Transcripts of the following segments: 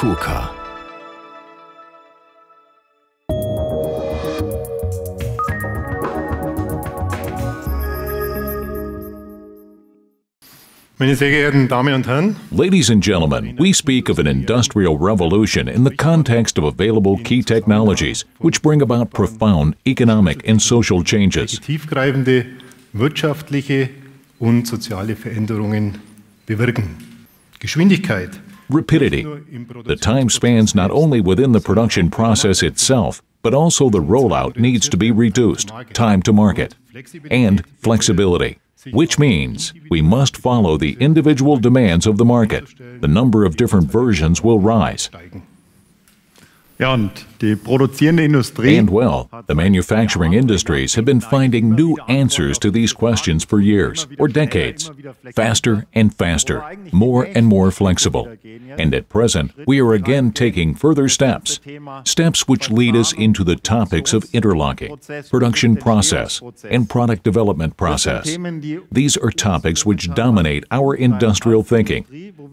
KUKA. Ladies and gentlemen, we speak of an industrial revolution in the context of available key technologies which bring about profound economic and social changes. Rapidity. The time spans not only within the production process itself, but also the rollout needs to be reduced, time to market, and flexibility. Which means we must follow the individual demands of the market. The number of different versions will rise. And well, the manufacturing industries have been finding new answers to these questions for years or decades. Faster and faster, more and more flexible. And at present, we are again taking further steps. Steps which lead us into the topics of interlocking, production process, and product development process. These are topics which dominate our industrial thinking.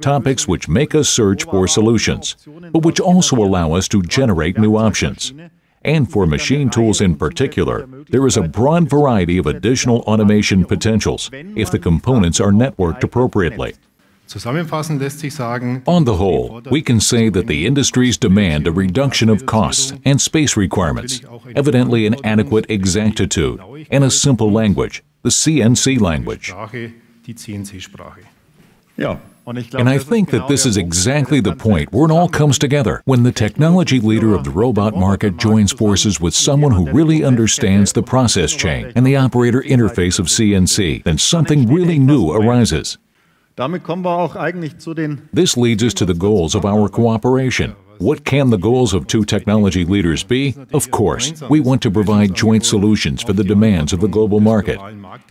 Topics which make us search for solutions, but which also allow us to generate new options. And for machine tools in particular, there is a broad variety of additional automation potentials if the components are networked appropriately. On the whole, we can say that the industries demand a reduction of costs and space requirements, evidently an adequate exactitude, and a simple language, the CNC language. And I think that this is exactly the point where it all comes together, when the technology leader of the robot market joins forces with someone who really understands the process chain and the operator interface of CNC, then something really new arises. This leads us to the goals of our cooperation. What can the goals of two technology leaders be? Of course, we want to provide joint solutions for the demands of the global market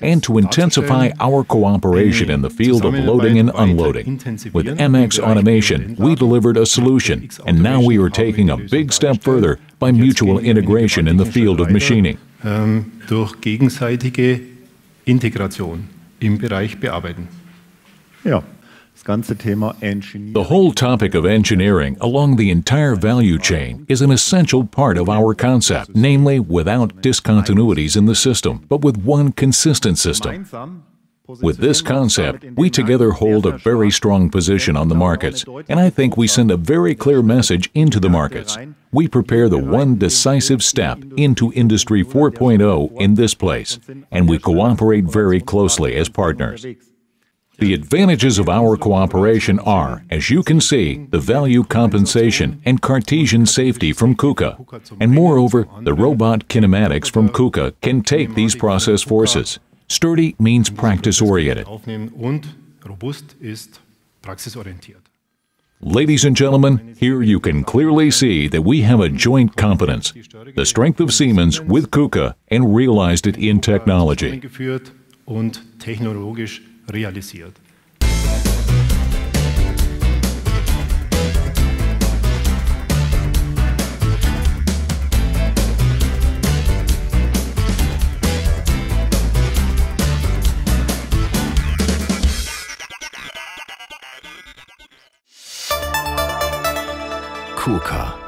and to intensify our cooperation in the field of loading and unloading. With MX Automation, we delivered a solution, and now we are taking a big step further by mutual integration in the field of machining. The whole topic of engineering along the entire value chain is an essential part of our concept, namely without discontinuities in the system, but with one consistent system. With this concept, we together hold a very strong position on the markets, and I think we send a very clear message into the markets. We prepare the one decisive step into Industry 4.0 in this place, and we cooperate very closely as partners. The advantages of our cooperation are, as you can see, the value compensation and Cartesian safety from KUKA. And moreover, the robot kinematics from KUKA can take these process forces. Sturdy means practice-oriented. Ladies and gentlemen, here you can clearly see that we have a joint competence, the strength of Siemens with KUKA, and realized it in technology. Realisiert. KUKA.